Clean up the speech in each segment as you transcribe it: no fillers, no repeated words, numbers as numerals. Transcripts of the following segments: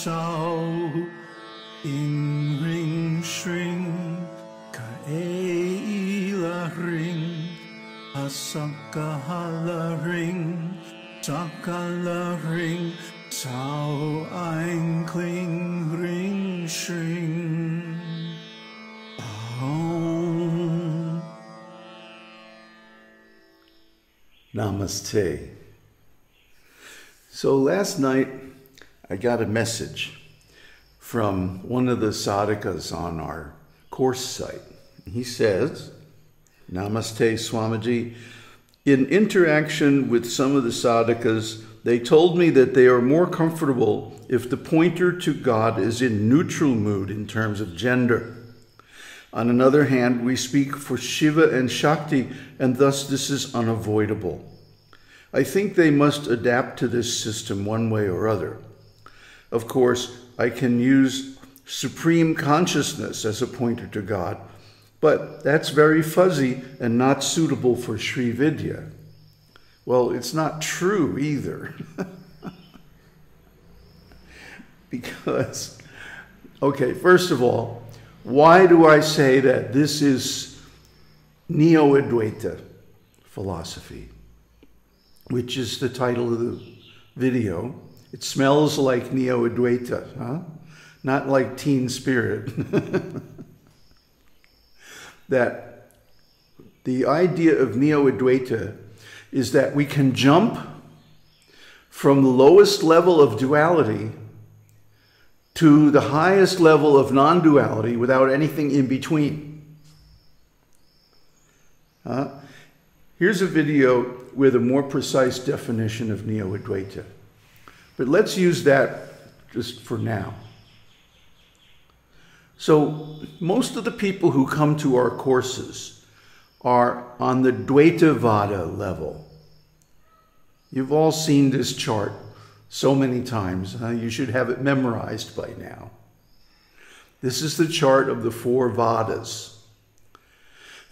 Shau in ring shring kaela ring asakahala ring sakala ring sau ein kling ring shring Aum. Namaste. So last night I got a message from one of the sadhakas on our course site. He says, Namaste, Swamiji. In interaction with some of the sadhakas, they told me that they are more comfortable if the pointer to God is in neutral mood in terms of gender. On another hand, we speak for Shiva and Shakti, and thus this is unavoidable. I think they must adapt to this system one way or other. Of course, I can use supreme consciousness as a pointer to God, but that's very fuzzy and not suitable for Shri Vidya. Well, it's not true either. Because, okay, first of all, why do I say that this is Neo-Advaita philosophy, which is the title of the video? It smells like Neo-Advaita, huh? Not like Teen Spirit. That the idea of Neo-Advaita is that we can jump from the lowest level of duality to the highest level of non-duality without anything in between. Here's a video with a more precise definition of Neo-Advaita. But let's use that just for now. So most of the people who come to our courses are on the Dvaitavada level. You've all seen this chart so many times. You should have it memorized by now. This is the chart of the four Vadas.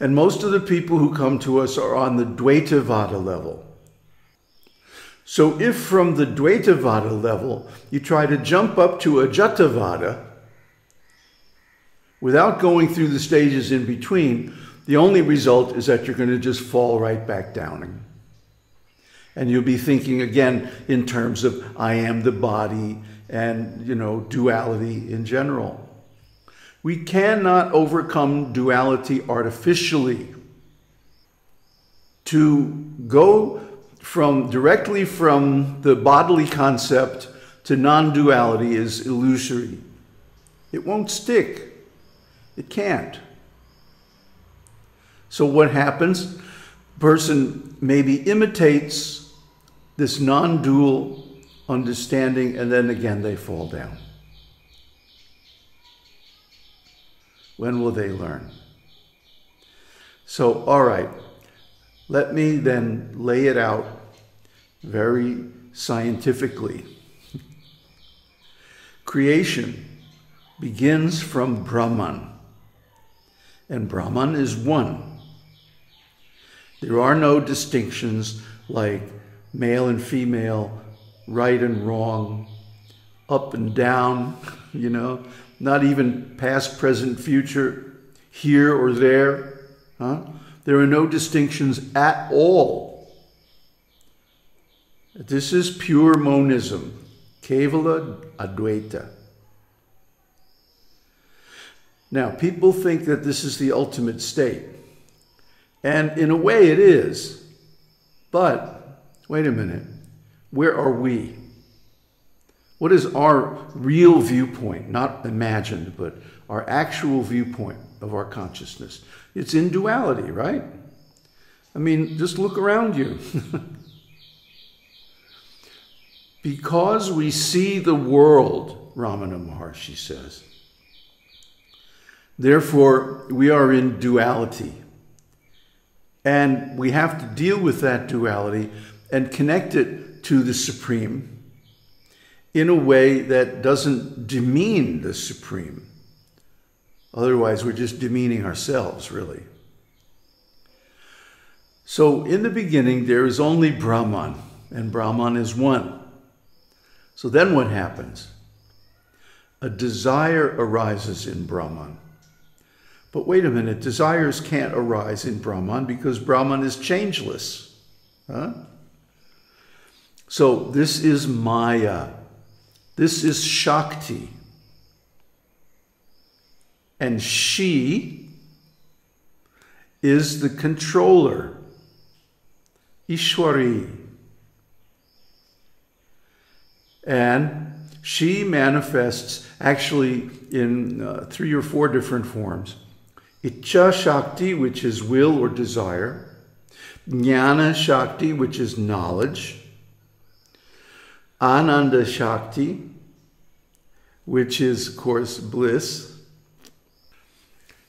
And most of the people who come to us are on the Dvaitavada level. So if from the Dvaitavada level, you try to jump up to Ajata-Vada without going through the stages in between, the only result is that you're going to just fall right back down. And you'll be thinking again in terms of I am the body and, you know, duality in general. We cannot overcome duality artificially. To go directly from the bodily concept to non-duality is illusory. It won't stick. It can't. So what happens? Person maybe imitates this non-dual understanding, and then again they fall down. When will they learn? So, all right. Let me then lay it out very scientifically. Creation begins from Brahman, and Brahman is one. There are no distinctions like male and female, right and wrong, up and down, you know, not even past, present, future, here or there, huh? There are no distinctions at all. This is pure monism, Kevala Advaita. Now, people think that this is the ultimate state. And in a way it is. But, wait a minute, where are we? What is our real viewpoint, not imagined, but our actual viewpoint of our consciousness? It's in duality, right? I mean, just look around you. Because we see the world, Ramana Maharshi says, therefore we are in duality. And we have to deal with that duality and connect it to the Supreme in a way that doesn't demean the Supreme. Otherwise, we're just demeaning ourselves, really. So in the beginning, there is only Brahman, and Brahman is one. So then what happens? a desire arises in Brahman. But wait a minute, desires can't arise in Brahman because Brahman is changeless. Huh? So this is Maya. This is Shakti. And she is the controller, Ishwari. And she manifests actually in 3 or 4 different forms. Iccha-shakti, which is will or desire. Jnana-shakti, which is knowledge. Ananda-shakti, which is, of course, bliss.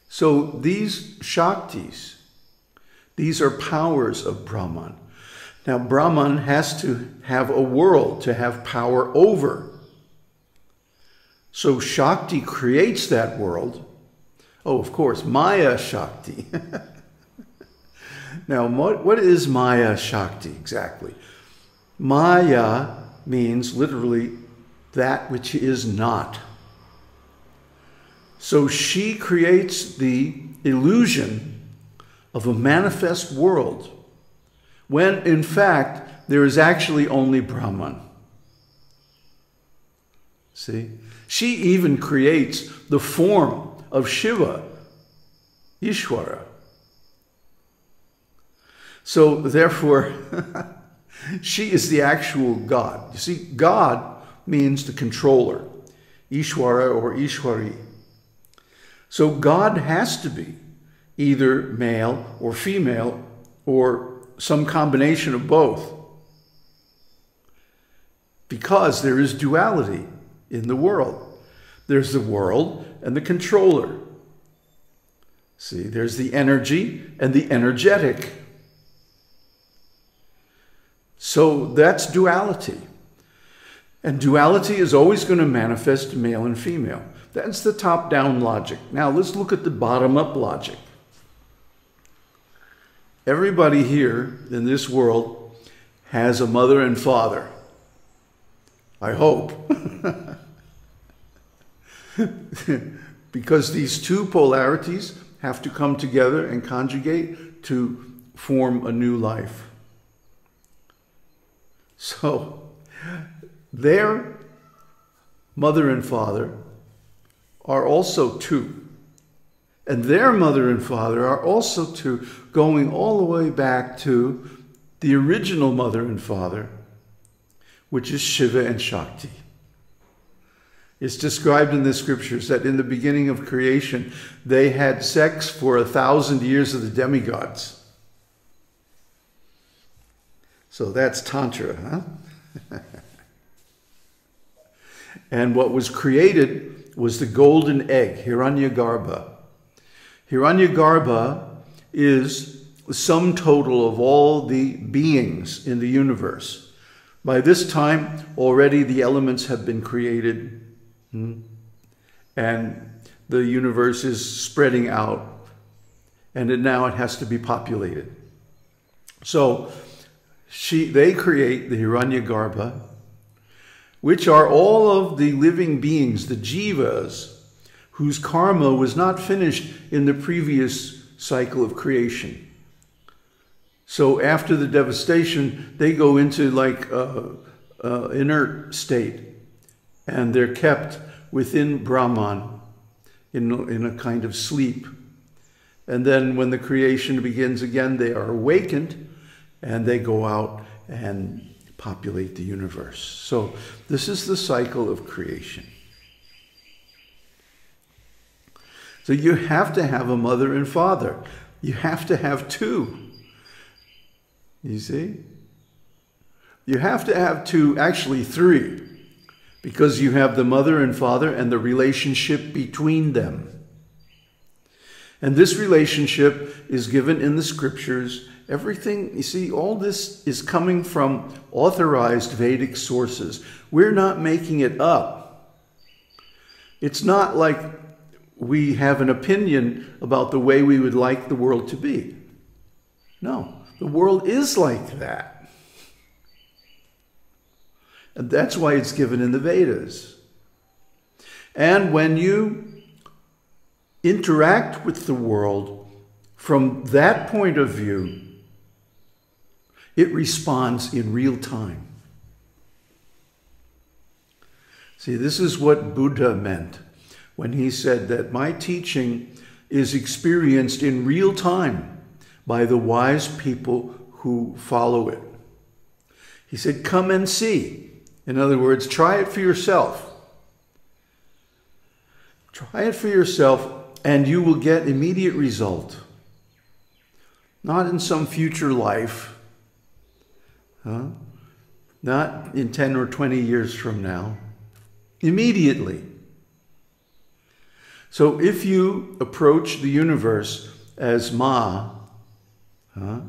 So these shaktis, these are powers of Brahman. Now, Brahman has to have a world to have power over. So Shakti creates that world. Oh, of course, Maya Shakti. Now, what is Maya Shakti exactly? Maya means literally that which is not. So she creates the illusion of a manifest world when, in fact, there is actually only Brahman. See? She even creates the form of Shiva, Ishwara. So, therefore, she is the actual God. You see, God means the controller, Ishwara or Ishwari. So God has to be either male or female or some combination of both, because there is duality in the world. There's the world and the controller. See, there's the energy and the energetic. So that's duality. And duality is always going to manifest male and female. That's the top-down logic. Now, let's look at the bottom-up logic. Everybody here in this world has a mother and father. I hope. Because these two polarities have to come together and conjugate to form a new life. So, their mother and father are also two. And their mother and father are also two, going all the way back to the original mother and father, which is Shiva and Shakti. It's described in the scriptures that in the beginning of creation, they had sex for 1,000 years of the demigods. So that's Tantra, huh? And what was created was the golden egg, Hiranyagarbha. Hiranyagarbha is the sum total of all the beings in the universe. By this time, already the elements have been created, and the universe is spreading out, and now it has to be populated. So they create the Hiranyagarbha, which are all of the living beings, the jivas, whose karma was not finished in the previous cycle of creation. So after the devastation, they go into like an inert state, and they're kept within Brahman in a kind of sleep. And then when the creation begins again, they are awakened, and they go out and populate the universe. So this is the cycle of creation. So you have to have a mother and father. You have to have two. You see? You have to have two, actually 3, because you have the mother and father and the relationship between them. And this relationship is given in the scriptures. Everything, you see, all this is coming from authorized Vedic sources. We're not making it up. It's not like we have an opinion about the way we would like the world to be. No, the world is like that. And that's why it's given in the Vedas. And when you interact with the world from that point of view, it responds in real time. See, this is what Buddha meant when he said that my teaching is experienced in real time by the wise people who follow it. He said, come and see. In other words, try it for yourself. Try it for yourself and you will get immediate result. Not in some future life, huh? Not in 10 or 20 years from now, immediately. So if you approach the universe as Ma, huh?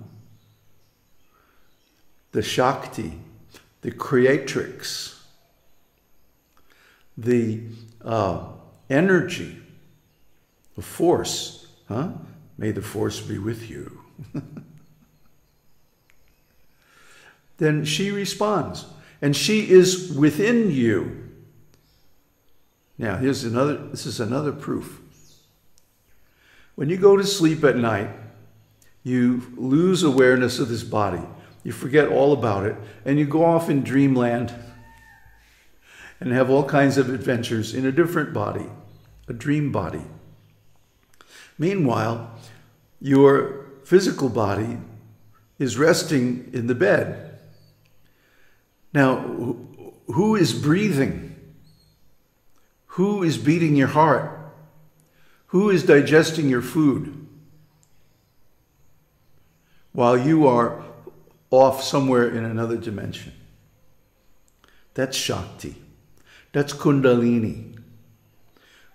The Shakti, the creatrix, the energy, the force, huh? May the force be with you. Then she responds, and she is within you. Now, here's another, this is another proof. When you go to sleep at night, you lose awareness of this body. You forget all about it, and you go off in dreamland and have all kinds of adventures in a different body, a dream body. Meanwhile, your physical body is resting in the bed. Now, who is breathing? Who is beating your heart? Who is digesting your food? While you are off somewhere in another dimension. That's Shakti. That's Kundalini.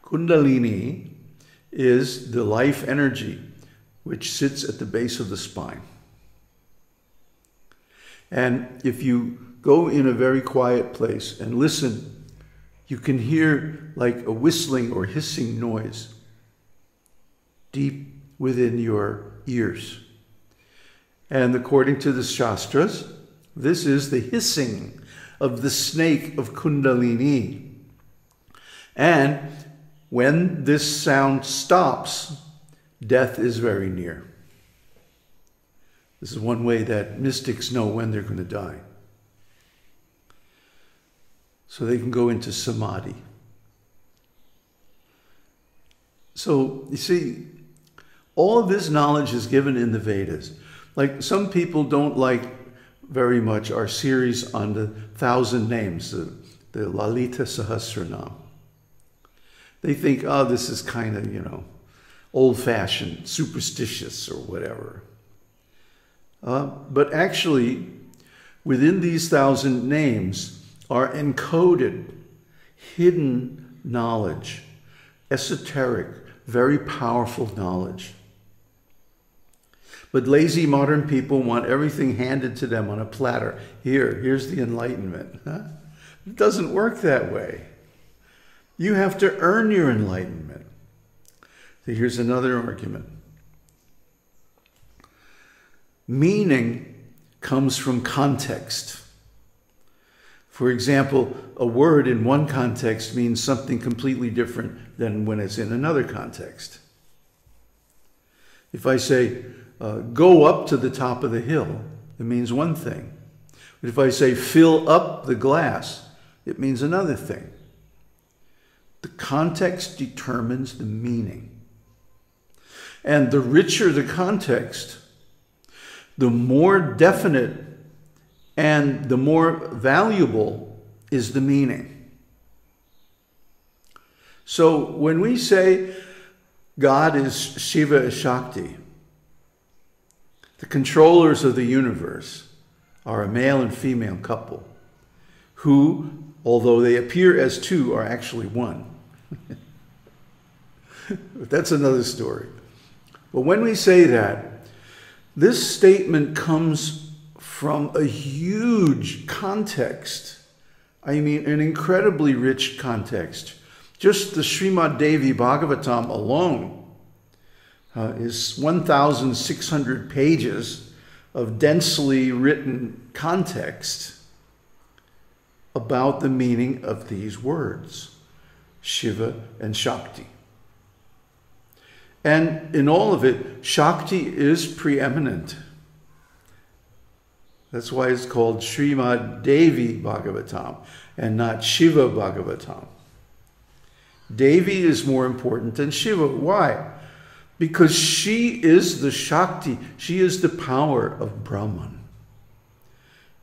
Kundalini is the life energy which sits at the base of the spine. And if you go in a very quiet place and listen, you can hear like a whistling or hissing noise deep within your ears. And according to the Shastras, this is the hissing of the snake of Kundalini. And when this sound stops, death is very near. This is one way that mystics know when they're going to die. So they can go into samadhi. So, you see, all of this knowledge is given in the Vedas. Like, some people don't like very much our series on the 1,000 names, the Lalita Sahasranam. They think, oh, this is kind of, you know, old-fashioned, superstitious, or whatever. But actually, within these 1,000 names, are encoded, hidden knowledge, esoteric, very powerful knowledge. But lazy modern people want everything handed to them on a platter. Here, here's the enlightenment. Huh? It doesn't work that way. You have to earn your enlightenment. So here's another argument. Meaning comes from context. For example, a word in one context means something completely different than when it's in another context. If I say, go up to the top of the hill, it means one thing. But if I say, fill up the glass, it means another thing. The context determines the meaning. And the richer the context, the more definite and the more valuable is the meaning. So when we say God is Shiva is Shakti, the controllers of the universe are a male and female couple who, although they appear as two, are actually one. But that's another story. But when we say that, this statement comes from a huge context. I mean, an incredibly rich context. Just the Śrīmad Devī Bhāgavatam alone is 1,600 pages of densely written context about the meaning of these words. Shiva, and Shakti. And in all of it, Shakti is preeminent. That's why it's called Śrīmad Devī Bhāgavatam and not Shiva Bhāgavatam. Devi is more important than Shiva. Why? Because she is the Shakti. She is the power of Brahman.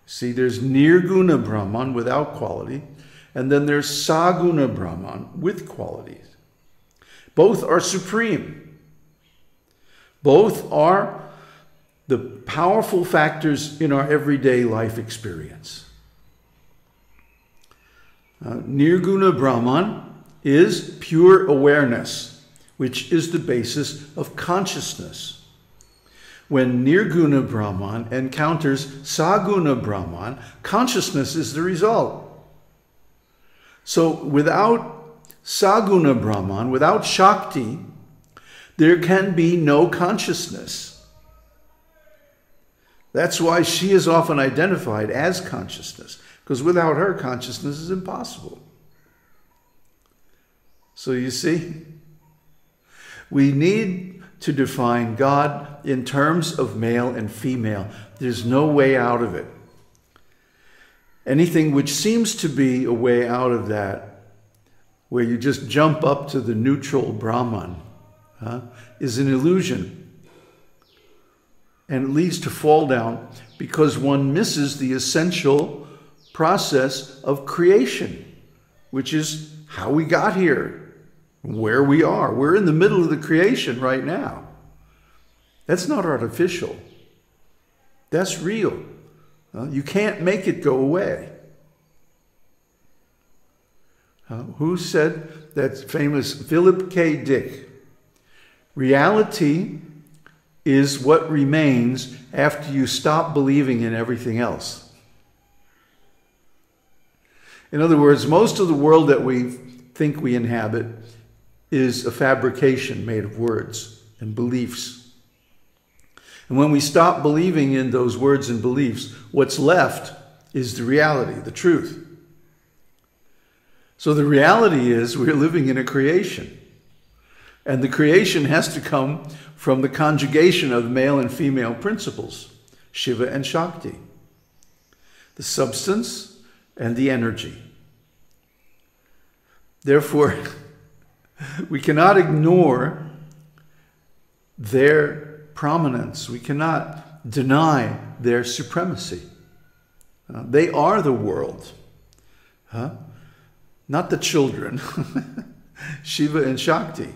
See, there's Nirguna Brahman without quality, and then there's Saguna Brahman with qualities. Both are supreme. Both are the powerful factors in our everyday life experience. Nirguna Brahman is pure awareness, which is the basis of consciousness. When Nirguna Brahman encounters Saguna Brahman, consciousness is the result. So without Saguna Brahman, without Shakti, there can be no consciousness. That's why she is often identified as consciousness, because without her, consciousness is impossible. So you see, we need to define God in terms of male and female. There's no way out of it. Anything which seems to be a way out of that, where you just jump up to the neutral Brahman, is an illusion. And it leads to fall down because one misses the essential process of creation, which is how we got here, where we are. We're in the middle of the creation right now. That's not artificial. That's real. You can't make it go away. Who said that famous Philip K. Dick? Reality is what remains after you stop believing in everything else. In other words, most of the world that we think we inhabit is a fabrication made of words and beliefs. And when we stop believing in those words and beliefs, what's left is the reality, the truth. So the reality is we're living in a creation. And the creation has to come from the conjugation of male and female principles, Shiva and Shakti, the substance and the energy. Therefore, we cannot ignore their prominence. We cannot deny their supremacy. They are the world, not the children, Shiva and Shakti.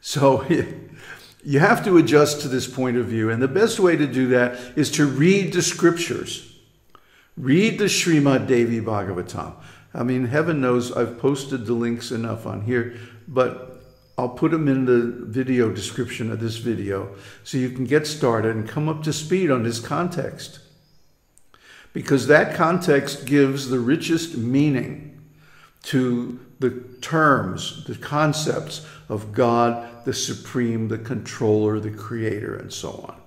So you have to adjust to this point of view. And the best way to do that is to read the scriptures. Read the Śrīmad Devī Bhāgavatam. I mean, heaven knows I've posted the links enough on here, but I'll put them in the video description of this video so you can get started and come up to speed on this context. Because that context gives the richest meaning to the terms, the concepts of God, the Supreme, the Controller, the Creator, and so on.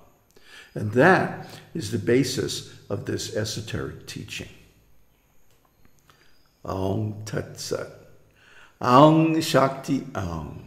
And that is the basis of this esoteric teaching. Aung Tat Sat. Aung Shakti Aung.